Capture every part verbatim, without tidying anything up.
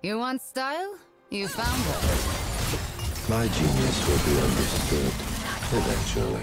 You want style? You found it. My genius will be understood eventually.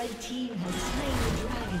Red team has slain the dragon.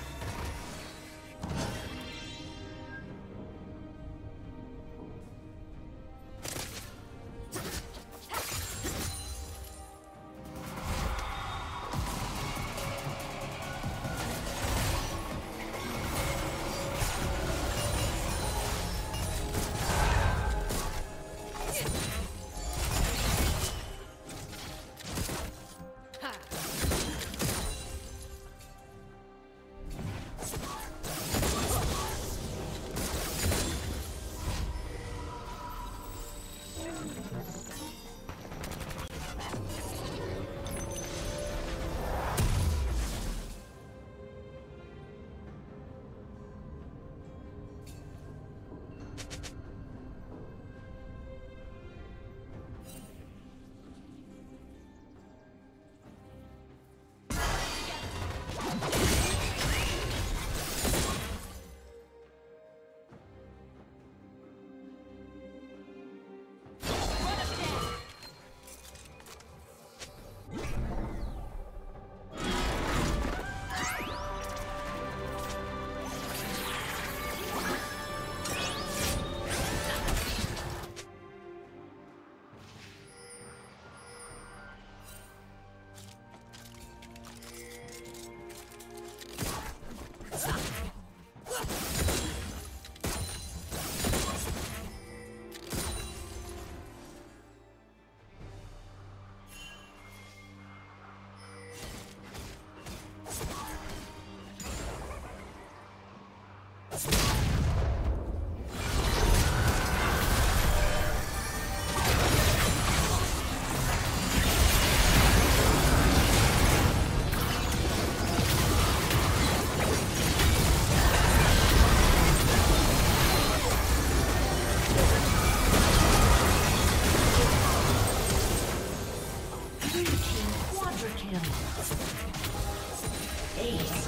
Blue team quadra kill. Ace.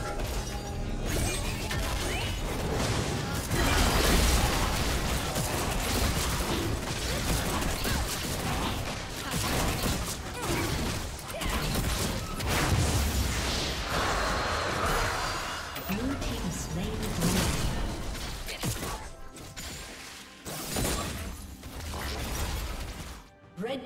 Red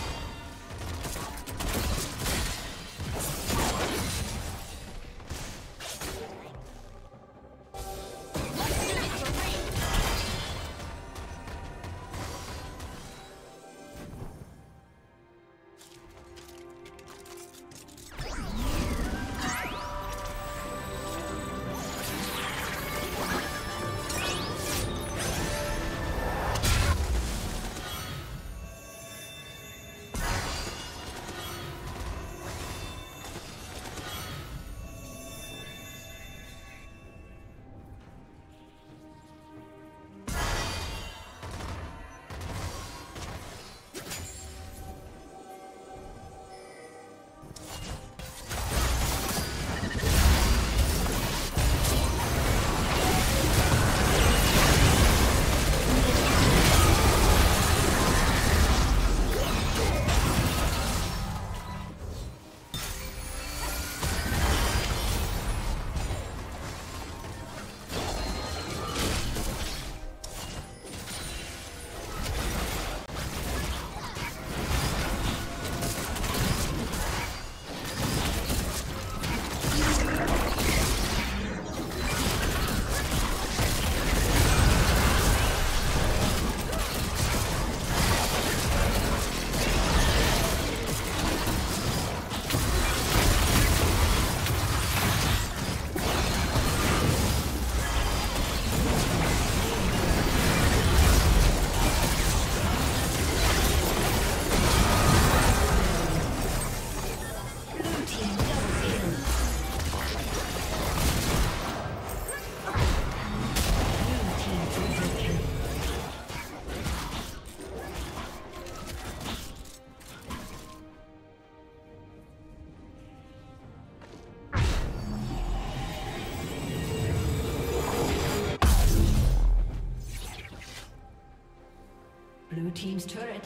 Team's turret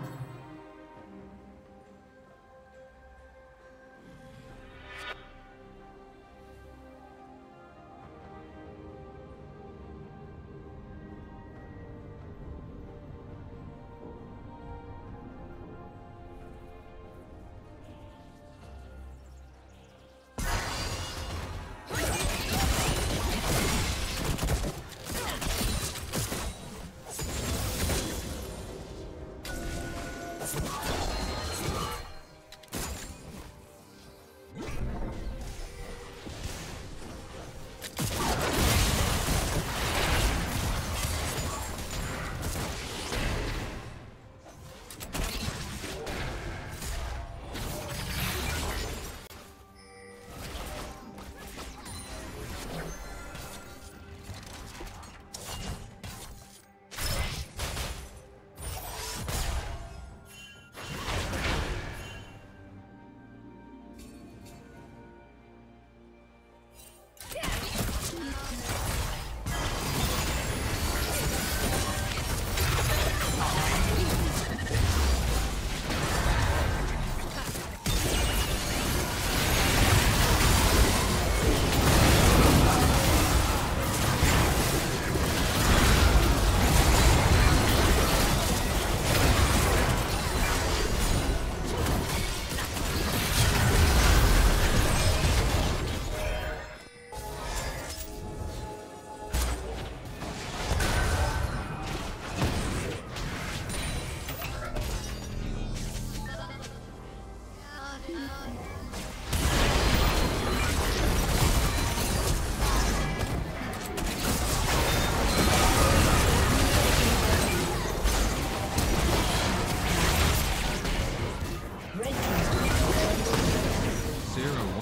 zero one.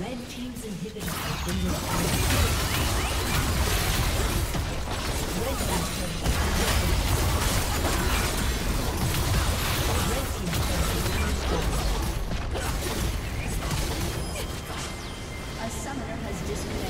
Red team's inhibitor has been destroyed. Red factor has been destroyed. Red team's inhibitor has been destroyed. A summoner has disconnected.